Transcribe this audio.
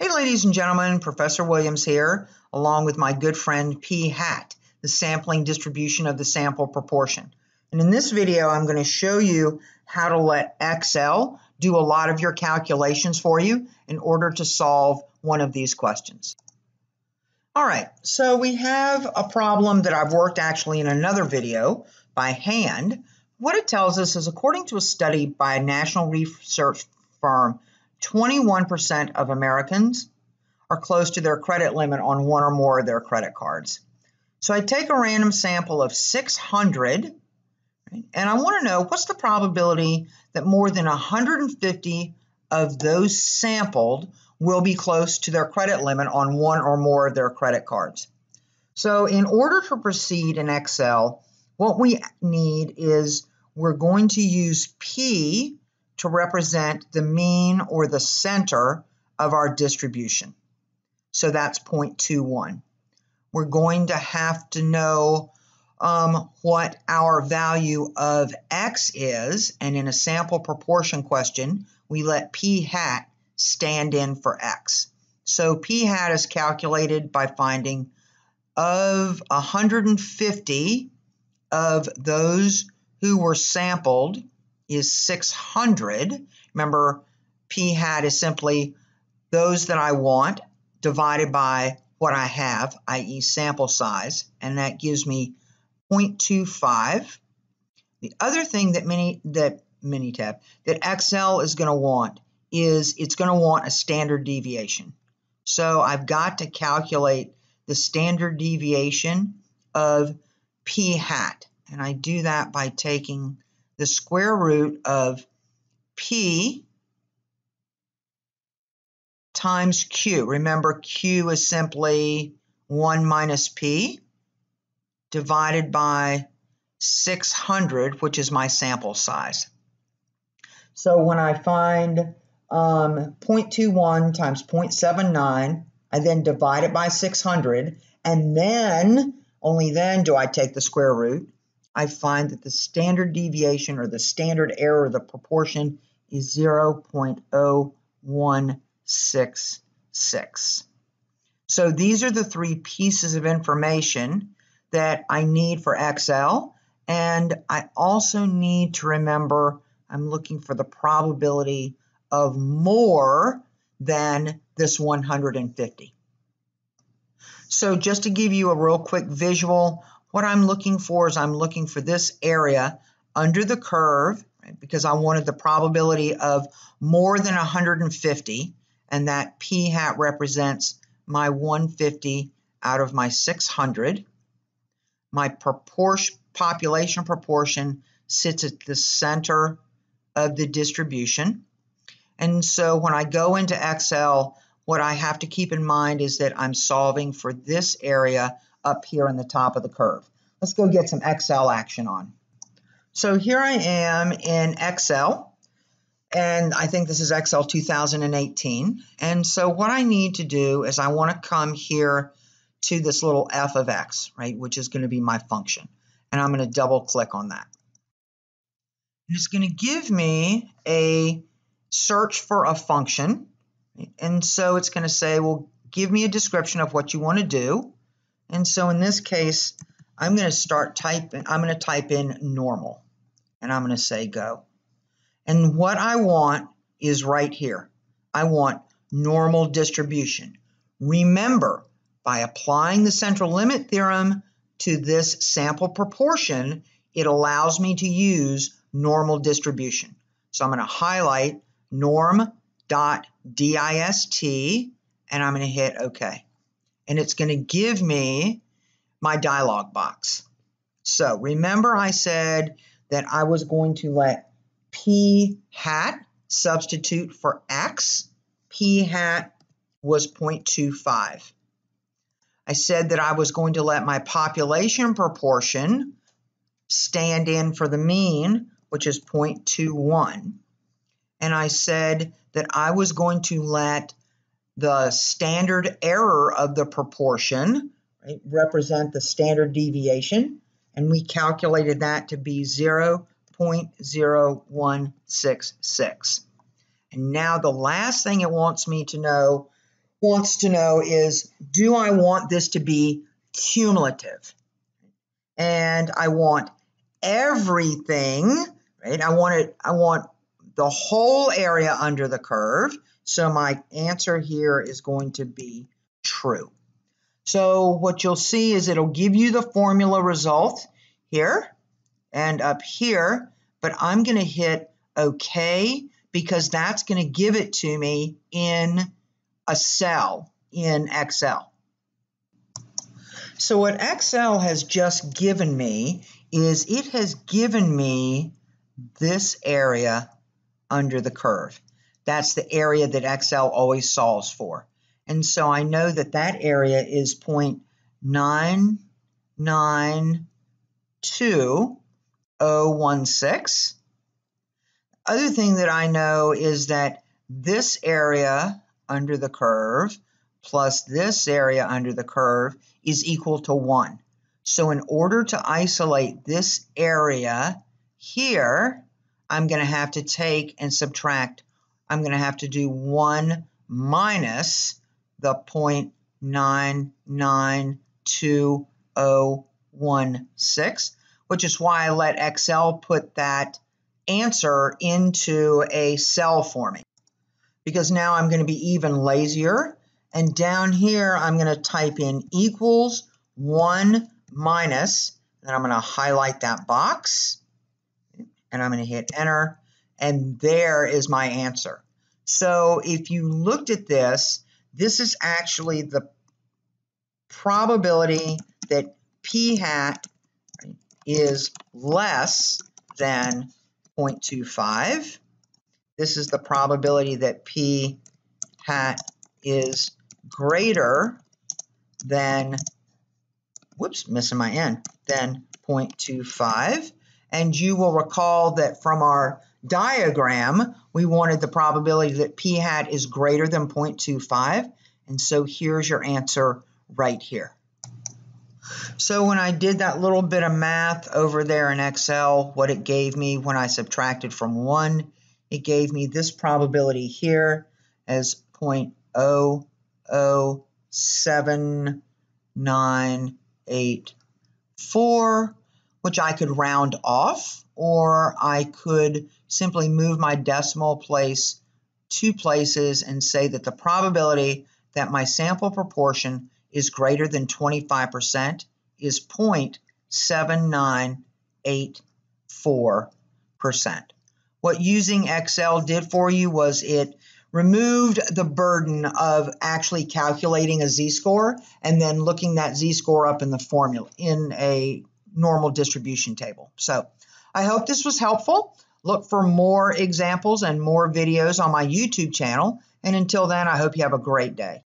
Hey ladies and gentlemen, Professor Williams here, along with my good friend P-Hat, the sampling distribution of the sample proportion. And in this video, I'm going to show you how to let Excel do a lot of your calculations for you in order to solve one of these questions. All right, so we have a problem that I've worked actually in another video by hand. What it tells us is, according to a study by a national research firm, 21% of Americans are close to their credit limit on one or more of their credit cards. So I take a random sample of 600, and I want to know what's the probability that more than 150 of those sampled will be close to their credit limit on one or more of their credit cards. So in order to proceed in Excel, what we need is we're going to use P to represent the mean or the center of our distribution. So that's 0.21. We're going to have to know what our value of X is, and in a sample proportion question, we let P hat stand in for X. So P hat is calculated by finding of 150 of those who were sampled is 600. Remember, P hat is simply those that I want divided by what I have, i.e. sample size, and that gives me 0.25. The other thing that Excel is going to want is it's going to want a standard deviation. So I've got to calculate the standard deviation of P hat, and I do that by taking the square root of P times Q. Remember, Q is simply 1 minus P divided by 600, which is my sample size. So when I find 0.21 times 0.79, I then divide it by 600, and then, only then do I take the square root. I find that the standard deviation or the standard error of the proportion is 0.0166. So these are the three pieces of information that I need for Excel, and I also need to remember I'm looking for the probability of more than this 150. So just to give you a real quick visual, what I'm looking for is I'm looking for this area under the curve, right, because I wanted the probability of more than 150, and that P hat represents my 150 out of my 600. My population proportion sits at the center of the distribution. And so when I go into Excel, what I have to keep in mind is that I'm solving for this area up here in the top of the curve. Let's go get some Excel action on. So here I am in Excel, and I think this is Excel 2018. And so what I need to do is I want to come here to this little f of x, right, which is going to be my function. And I'm going to double click on that. And it's going to give me a search for a function. And so it's going to say, well, give me a description of what you want to do. And so in this case, I'm going to type in normal, and I'm going to say go. And what I want is right here. I want normal distribution. Remember, by applying the central limit theorem to this sample proportion, it allows me to use normal distribution. So I'm going to highlight NORM.DIST, and I'm going to hit OK. And it's going to give me my dialog box. So remember I said that I was going to let P hat substitute for X. P hat was 0.25. I said that I was going to let my population proportion stand in for the mean, which is 0.21. And I said that I was going to let the standard error of the proportion, right, represent the standard deviation, and we calculated that to be 0.0166. And now the last thing it wants me to know wants to know is, do I want this to be cumulative? And I want everything, right? I want the whole area under the curve. So my answer here is going to be true. So what you'll see is it'll give you the formula result here and up here, but I'm going to hit OK because that's going to give it to me in a cell in Excel. So what Excel has just given me is it has given me this area under the curve. That's the area that Excel always solves for. And so I know that that area is 0.992016. Other thing that I know is that this area under the curve plus this area under the curve is equal to 1. So in order to isolate this area here, I'm going to have to take and subtract. I'm going to have to do 1 minus the 0.992016, which is why I let Excel put that answer into a cell for me, because now I'm going to be even lazier. And down here, I'm going to type in equals 1 minus, and I'm going to highlight that box, and I'm going to hit enter, and there is my answer. So if you looked at this, this is actually the probability that P-hat is less than 0.25. This is the probability that P-hat is greater than, whoops, missing my N, than 0.25. And you will recall that from our diagram, we wanted the probability that P-hat is greater than 0.25. And so here's your answer right here. So when I did that little bit of math over there in Excel, what it gave me when I subtracted from 1, it gave me this probability here as 0.007984, which I could round off, or I could simply move my decimal place 2 places and say that the probability that my sample proportion is greater than 25% is 0.7984%. What using Excel did for you was it removed the burden of actually calculating a z-score and then looking that z-score up in the formula in a normal distribution table. So I hope this was helpful. Look for more examples and more videos on my YouTube channel. And until then, I hope you have a great day.